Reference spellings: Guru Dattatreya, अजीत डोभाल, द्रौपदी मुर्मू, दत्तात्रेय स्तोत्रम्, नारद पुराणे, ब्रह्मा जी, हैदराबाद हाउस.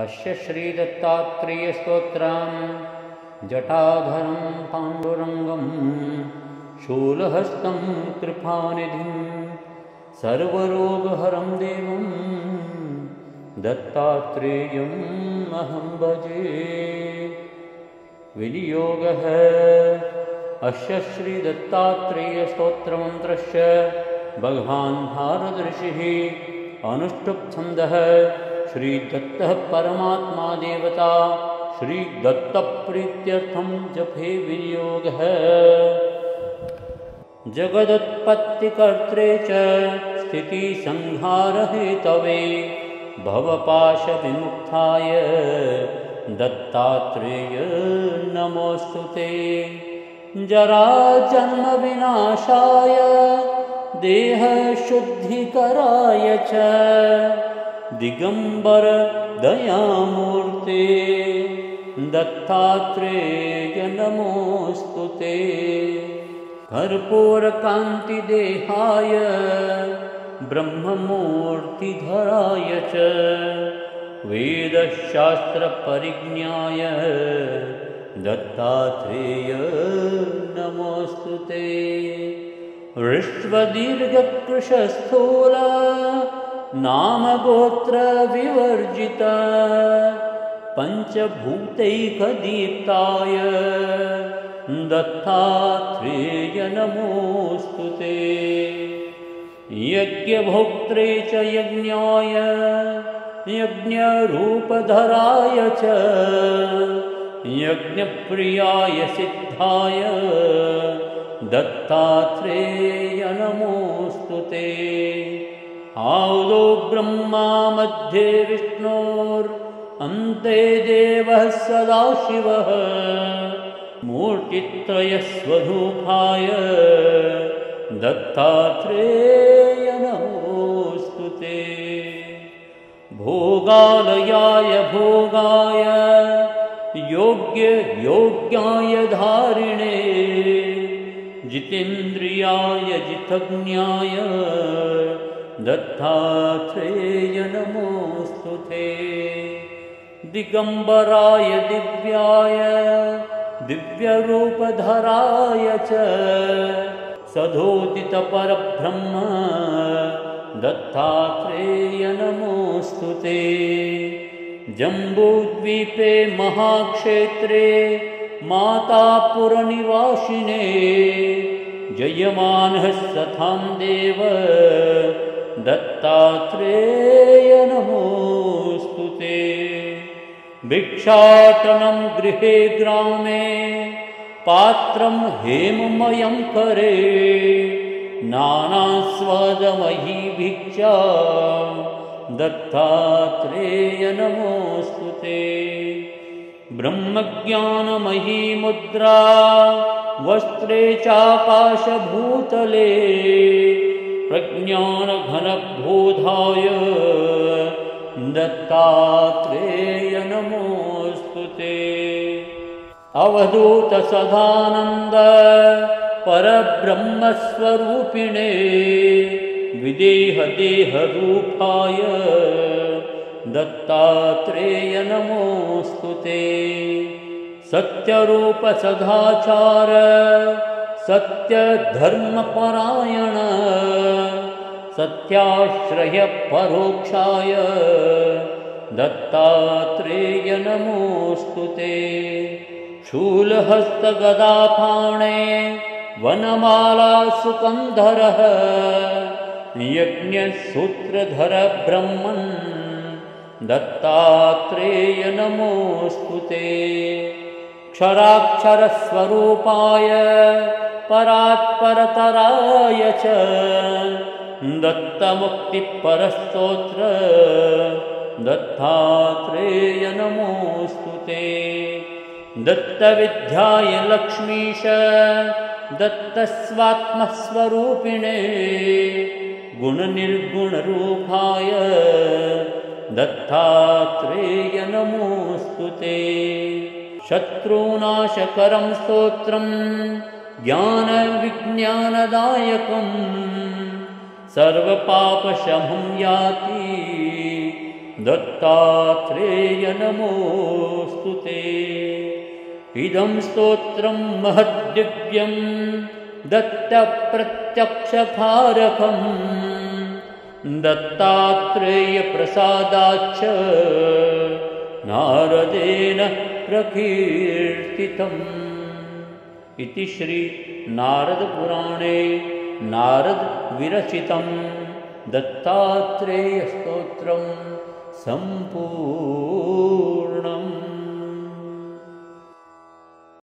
अस्य श्री दत्तात्रेय स्तोत्रम् जटाधरं पाण्डुरंगं शूलहस्तं कृपानिधिं सर्वरोगहरं देवं दत्तात्रेयं अहं भजे। विनियोगः अस्य श्री दत्तात्रेय स्तोत्रमन्त्रस्य भगवान् नारद ऋषिः अनुष्टुप् छन्दः श्री दत्तः परमात्मा देवता श्री दत्त प्रीत्यर्थं जपे विनियोगः। जगदुत्पत्तिकर्त्रे च स्थितिसंहारहेतवे भवपाशविमुक्ताय दत्तात्रेय नमोऽस्तु ते। जराजन्म विनाशाय देहशुद्धिकराय च दिगंबर दयामूर्ते दत्तात्रेय नमोऽस्तु ते। कर्पूर कांति देहाय ब्रह्ममूर्तिधराय च वेदशास्त्र परिज्ञाय दत्तात्रेय नमोऽस्तु ते। विश्वदीर्घकृशस्थूला नाम गोत्र विवर्जिता पंचभूतैकदीप्ताय दत्तात्रेय नमोऽस्तु ते। यज्ञभोक्त्रे च यज्ञाय यज्ञरूपधराय च यज्ञप्रियाय सिद्धाय दत्तात्रेय नमोऽस्तु ते। आदौ ब्रह्मा मध्ये विष्णोरन्ते देवः सदाशिवः मूर्तित्रयस्वरूपाय दत्तात्रेय नमोऽस्तु ते। भोगालयाय भोगाय योग्य योग्याय धारिणे जितेन्द्रियाय जितज्ञाय दत्तात्रेय नमोऽस्तु ते। दिगंबराय दिव्याय दिव्यरूपधराय च सधोदितपरब्रह्म दत्तात्रेय नमोऽस्तु ते। जम्बूद्वीपे महाक्षेत्रे मातापुरनिवासिने जयमानः सतां देव दत्तात्रेय नमोऽस्तु ते। भिक्षाटनं गृहे ग्रामे पात्रं हेममयं करे नानास्वादमयी भिक्षा दत्तात्रेय नमोऽस्तु ते। ब्रह्मज्ञानमयी मुद्रा वस्त्रे चाकाशभूतले प्रज्ञानघनभोधाय दत्तात्रेय नमोऽस्तु ते। अवधूत सदानंद परब्रह्मस्वरूपिणे विदेह देह रूपाय दत्तात्रेय नमोऽस्तु ते। सत्यरूप सदाचार सत्य धर्म परायण सत्याश्रय परोक्षाय दत्तात्रेय नमोऽस्तु ते। शूलहस्त गदापाणे वनमाला सुकंधरः यज्ञसूत्रधर ब्रह्मन् दत्तात्रेय नमोऽस्तु ते। क्षराक्षर स्वरूपाय परात्परतराय च दत्तमुक्तिपरस्तोत्र दत्तात्रेय नमोऽस्तु ते। दत्तविद्याय लक्ष्मीश दत्तस्वात्मस्वरूपिणे गुणनिर्गुणरूपाय दत्तात्रेय नमोऽस्तु ते। शत्रुनाशकरं स्तोत्रं ज्ञानविज्ञानदायकं सर्वपापशमं याति दत्तात्रेय नमोऽस्तु ते। इदं स्तोत्रं महद्दिव्यं दत्तप्रत्यक्षकारकं दत्तात्रेय प्रसादाच्च नारदेन प्रकीर्तितम्। इति श्री नारद पुराणे नारद विरचितं दत्तात्रेय स्तोत्रम् संपूर्णम्।